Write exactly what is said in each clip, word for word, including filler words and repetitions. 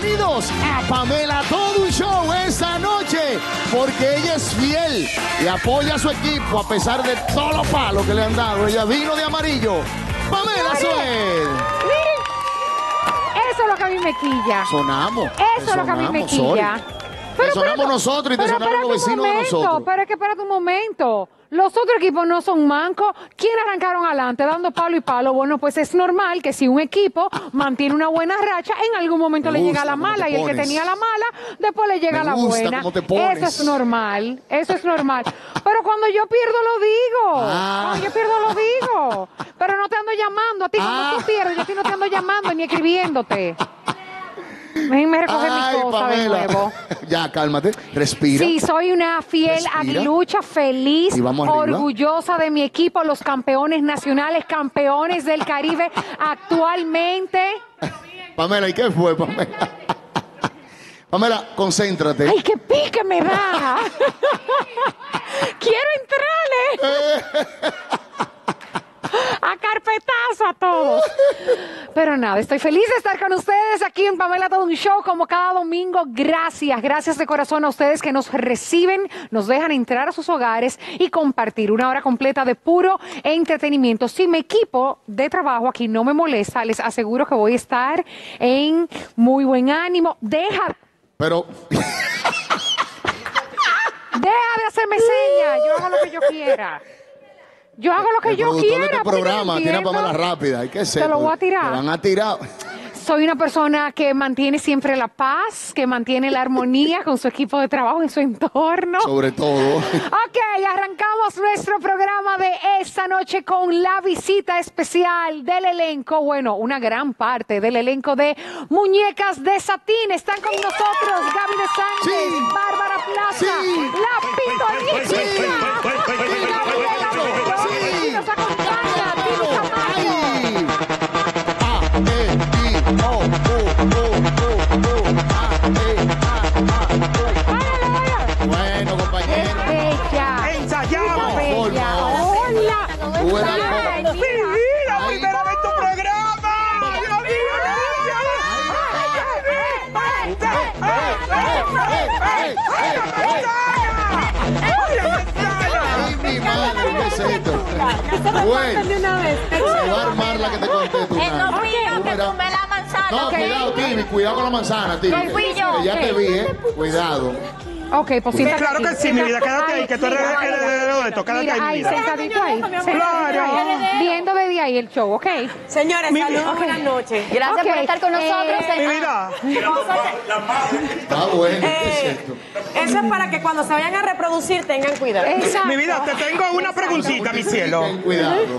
bienvenidos a Pamela Todo Un Show esta noche, porque ella es fiel y apoya a su equipo a pesar de todos los palos que le han dado. Ella vino de amarillo. Pamela, soy. Eso es lo que a mí me quilla. Sonamos. Eso es lo que a mí me quilla. Pero sonamos nosotros y te sonaron los vecinos de nosotros. Pero es que espérate un momento. Los otros equipos no son mancos. ¿Quiénes arrancaron adelante dando palo y palo? Bueno, pues es normal que si un equipo mantiene una buena racha, en algún momento le llega la mala, y el que tenía la mala, después le llega la buena. Eso es normal, eso es normal. Pero cuando yo pierdo lo digo, ah. cuando yo pierdo lo digo. Pero no te ando llamando, a ti cuando tú pierdes, yo a ti no te ando llamando ni escribiéndote. Déjenme recoger Ay, mi cosa Pamela. de nuevo. Ya, cálmate, respira. Sí, soy una fiel aguilucha, feliz, orgullosa de mi equipo, los campeones nacionales, campeones del Caribe actualmente. Pamela, ¿y qué fue, Pamela? Pamela, concéntrate. ¡Ay, qué pique me da! ¡Quiero entrarle! A carpetazo a todos. Pero nada, estoy feliz de estar con ustedes aquí en Pamela Todo Un Show, como cada domingo. Gracias, gracias de corazón a ustedes que nos reciben, nos dejan entrar a sus hogares y compartir una hora completa de puro entretenimiento. Si mi equipo de trabajo aquí no me molesta, les aseguro que voy a estar en muy buen ánimo. Deja. Pero... Deja de hacerme señas, yo hago lo que yo quiera. Yo hago lo que el yo quiera. Este programa tiene a Pamela rápida, hay que ser. Te lo voy a tirar. Te van a tirar. Soy una persona que mantiene siempre la paz, que mantiene la armonía con su equipo de trabajo, en su entorno. Sobre todo. Ok, arrancamos nuestro programa de esta noche con la visita especial del elenco, bueno, una gran parte del elenco de Muñecas de Satín. Están con nosotros Gaby Desangles, sí. Bárbara Plaza, sí. La Pitonisa, sí. sí. y nos acompaña Tiby Camacho. Bueno, compañero. Bella. Ensayamos. Bella. Hola. Buena. Mira, primera vez tu programa. Dios mío. No, okay. Cuidado, Tiby, cuidado con la manzana, Tiby. No fui yo. Ya okay. te vi, ¿eh? Cuidado. Ok, pues sí, claro que sí, mi vida, quédate ahí, que tú eres el heredero de esto, quédate ahí, mira. Sentadito ahí, viendo desde ahí el show, ¿ok? Señores, saludos, buenas noches. Gracias por estar con nosotros. Mi vida. Está bueno, ¿qué es esto? Eso es para que cuando se vayan a reproducir tengan cuidado. Mi vida, te tengo una preguntita, mi cielo.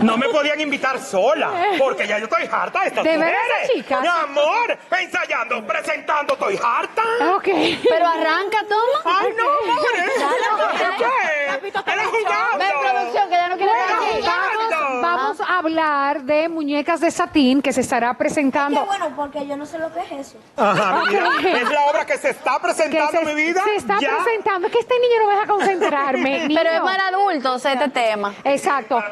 No me podían invitar sola, porque ya yo estoy harta de estas mujeres. Mi amor, ensayando, presentando, estoy harta. Ok. Pero arranca todo. ¡Ay, no, madre! ¿Qué? ¡Era jugando! ¡Ven, producción, que ya no quiere decir! Vamos, vamos a hablar de Muñecas de Satín, que se estará presentando. Qué bueno, porque yo no sé lo que es eso. Ajá, okay. Mira, es la obra que se está presentando, se, mi vida. Se está ¿Ya? presentando. Es que este niño no me deja concentrarme. Pero es para adultos este tema. Exacto.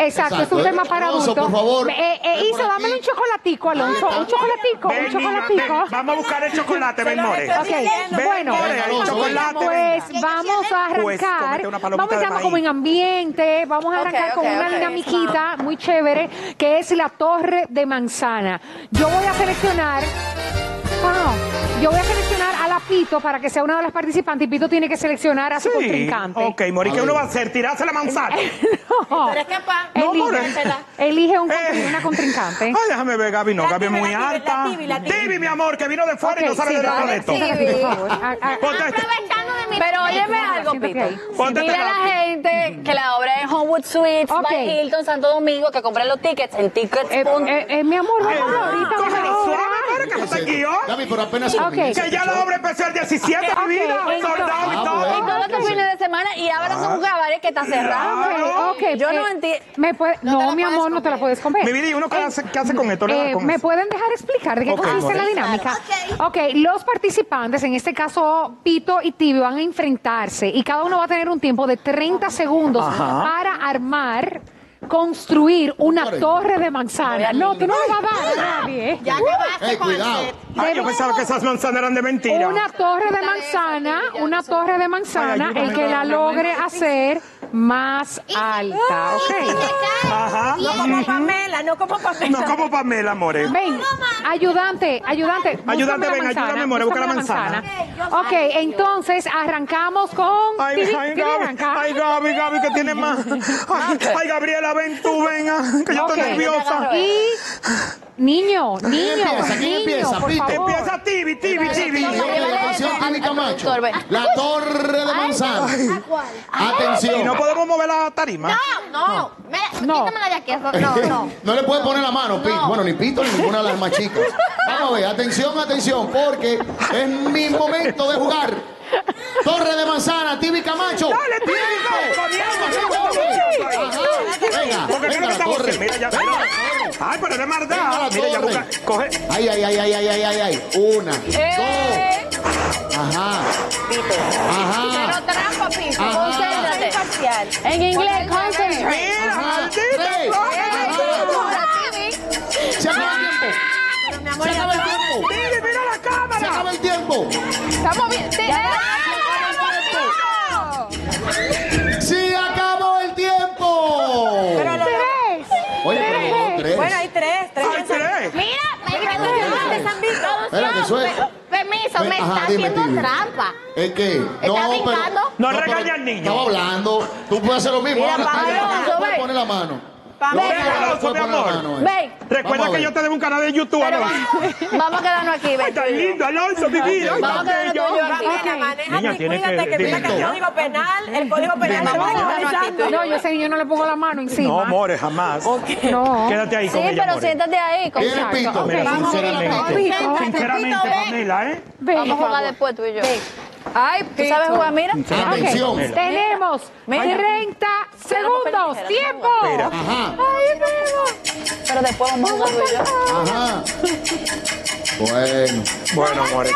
Exacto, Exacto. es un tema para adultos. Alonso, por favor. Eh, eh, Isa, dámele un chocolatico, Alonso. Ah, un chocolatico, ven, un chocolatico. Ven, vamos a buscar el chocolate, ven, More. Okay. Ven, bueno. More, Pues vamos a arrancar, pues, vamos a entrar como en ambiente, vamos a arrancar okay, okay, con una okay, dinamiquita muy chévere, que es la Torre de Manzana. Yo voy a seleccionar, oh, yo voy a seleccionar a la Pito para que sea una de las participantes, y Pito tiene que seleccionar a su sí, contrincante. Ok, Mori, ¿qué uno va a hacer? ¿Tirarse la manzana? No, eres capaz. No, elige, elige un eh. una contrincante. Ay, déjame ver, Gaby, no, la Gaby es muy la alta. La Tiby, mi amor, que vino de fuera okay, y no sabe sí, de nada de esto. Pero óyeme algo, Pito. Dile a la gente que la obra es Homewood Suites okay. by Hilton, Santo Domingo, que compren los tickets en tickets. Eh, eh, eh, mi amor, vamos eh, ahorita. Cógelo suave, que no te guío. Gaby, por apenas okay. Que ya la obra empezó el diecisiete, okay, mi vida. Okay, soldado y todo. Y todos los fines de semana, y ahora ah, son cabaret que está cerrado. Okay, okay, yo eh, no entiendo. No, no mi amor, comer. no te la puedes comer. Mi vida, ¿y uno qué eh, hace, qué hace con esto? Eh, ¿Me eso? pueden dejar explicar de qué okay, consiste la dinámica? Okay. ok, los participantes, en este caso Pito y Tiby, van a enfrentarse y cada uno va a tener un tiempo de treinta segundos Ajá. para armar construir una Oren. torre de manzana. No, tú no lo vas a dar a nadie. Ya acabaste uh, con hey, Ay, yo pensaba que esas manzanas eran de mentira. Una torre de manzana, una torre de manzana, el que la logre hacer más alta. Okay. Ajá. No como Pamela, no como Pamela. No como Pamela, more. Ven, ayudante, ayudante. Ayudante, ven, ayúdame, more, busca la manzana. Ok, entonces arrancamos con... Ay, Gaby, Gaby, que tiene más. Ay, Gabriela, ven tú, ven, que yo estoy nerviosa. Y... Niño, niño, empieza, niño, empieza, por favor. Empieza Tiby, Tiby, Tiby. La torre de manzana. Atención. ¿Y no podemos mover la tarima? No, no. Quítamela de aquí. No, no. No le puedes poner la mano, Pito. Bueno, ni Pito ni ninguna de las más chicas. Vamos a ver, atención, atención, porque es mi momento de jugar. Torre de manzana, Tiby Camacho. Dale, Tiby. Venga, venga, la torre. Mira, ya. Ay, pero de maldad. Mira, ya busca. Coge. Ay, ay, ay, ay, ay, ay, ay. Una, dos. Ajá. Ajá. Pero trampa, Pito. Concéntrate. En inglés, concentrate. Mira, Tiby. Se acaba el tiempo. Se acaba el tiempo. Tiby, mira la cámara. Se acaba el tiempo. Estamos bien. ¡Sí, acabó el tiempo! Pero lo... ¡Tres! Oye, tres. Pero no, tres. Bueno, hay tres. tres ¡Hay tres! ¡Mira! ¡Me están viendo! Permiso, me está haciendo trampa. ¿Es qué? ¿Estás brincando? No regaña al niño. Estaba hablando. Tú puedes hacer lo mismo. Mira, pone la mano. Ven, mi amor. Ven. Recuerda que yo te debo un canal de YouTube, Alonso. Vamos a quedarnos aquí, ven. Está lindo, Alonso, mi vida. Vamos a quedarnos aquí. Niña, tienes que... Cuídate que el código penal, el código penal... No, yo sé que yo no le pongo la mano encima. No, amores, jamás. Quédate ahí con ella, sí, pero siéntate ahí. Viene Pito, mira, sinceramente. Sinceramente, Pamela, ¿eh? Vamos a jugar después tú y yo. Ay, ¿tú sabes jugar? Mira. Atención. Okay. Tenemos treinta segundos. ¡Tiempo! Mira. Ajá. Ay, pero... pero después vamos a jugar tú y yo. Ajá. Bueno. Bueno, more.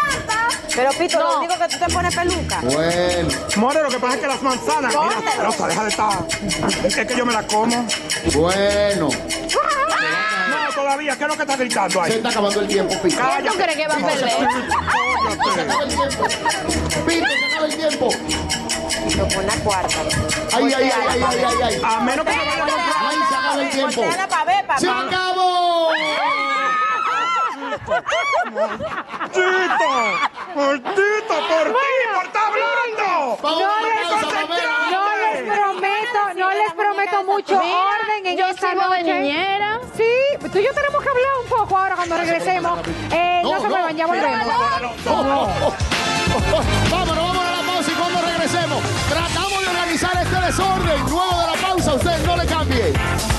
Pero, Pito, no. Lo único que tú te pones peluca. Bueno. More, lo que pasa es que las manzanas... Mira, Rosa, deja de estar... Es que yo me las como. Bueno. No, todavía. ¿Qué es lo que estás gritando ahí? Se está acabando el tiempo, Pito. ¿Qué tú crees que va a perder? Se acaba el tiempo. Pito, se acaba el tiempo. Pito, pon la cuarta. Ay, ay, ay, ay, ay, ay. A menos que no vaya a comprar. Ay, se acaba el tiempo. ¡Se acabó! ¡Chito! ¡Por Tito! ¡Por ti! ¡Por estar hablando! No les prometo, no les prometo mucho orden en esta noche. Sí, tú y yo tenemos que hablar un poco ahora cuando regresemos. Eh, no, no se muevan, no, ya volvemos. No, no, no, no. Vámonos, vámonos a la pausa y cuando regresemos, tratamos de organizar este desorden. Luego de la pausa, usted no le cambie.